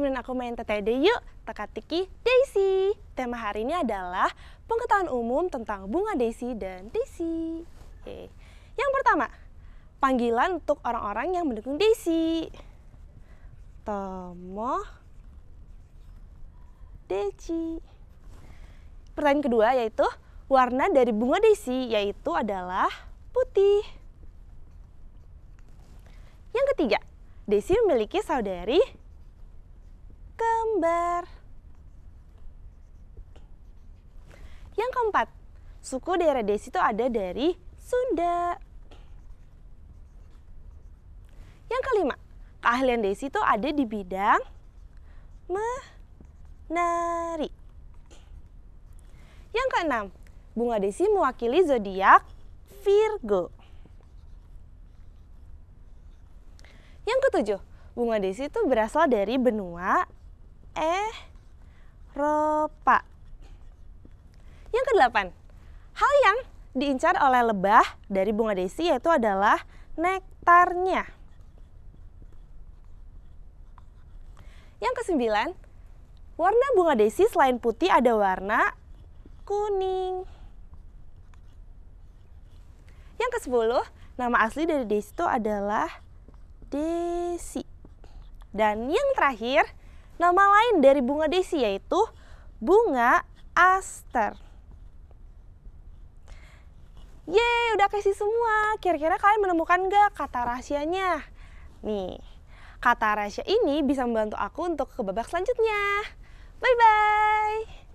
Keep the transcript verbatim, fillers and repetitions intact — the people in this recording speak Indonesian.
temenin aku main T T D yuk, teka-teki daisy. Tema hari ini adalah pengetahuan umum tentang bunga daisy dan daisy. Oke. Yang pertama, panggilan untuk orang-orang yang mendukung daisy. Tomo Daisy. Pertanyaan kedua yaitu warna dari bunga daisy yaitu adalah putih. Yang ketiga, daisy memiliki saudari kembar. Yang keempat, suku daerah daisy itu ada dari Sunda. Yang kelima, keahlian daisy itu ada di bidang menari. Yang keenam, bunga daisy mewakili zodiak Virgo. Yang ketujuh, bunga daisy itu berasal dari benua Eropa. Yang kedelapan, hal yang diincar oleh lebah dari bunga daisy yaitu adalah nektarnya. Yang kesembilan, warna bunga daisy selain putih ada warna kuning. Yang kesepuluh, nama asli dari daisy itu adalah daisy. Dan yang terakhir, nama lain dari bunga daisy yaitu bunga aster. Yeay, udah kasih semua. Kira-kira kalian menemukan gak kata rahasianya? Nih, kata rahasia ini bisa membantu aku untuk ke babak selanjutnya. Bye-bye!